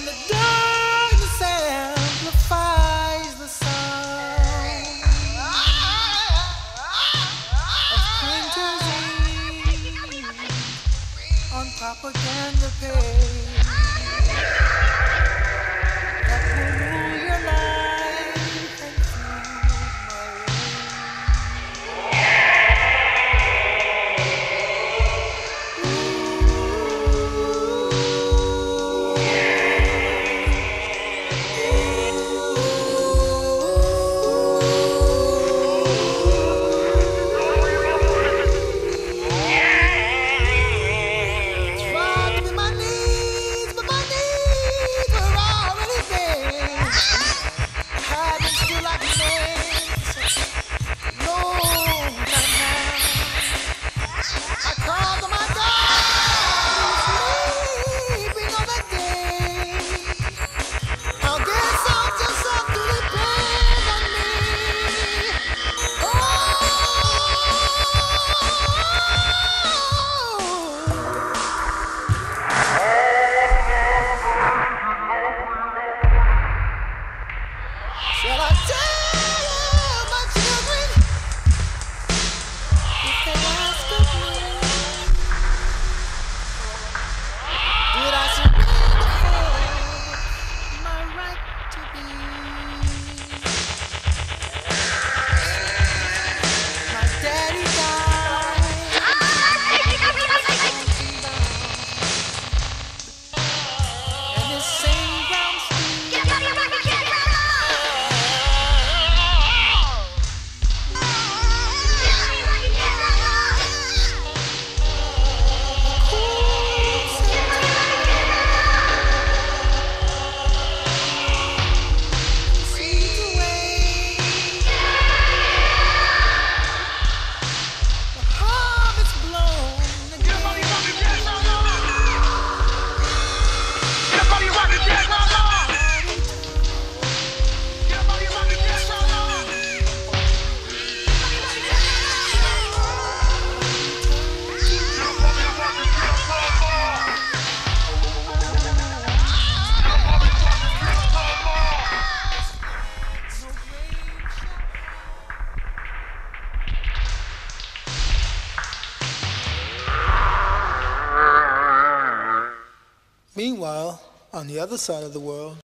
and the darkness amplifies the sound of printer's ink on propaganda page. Meanwhile, on the other side of the world,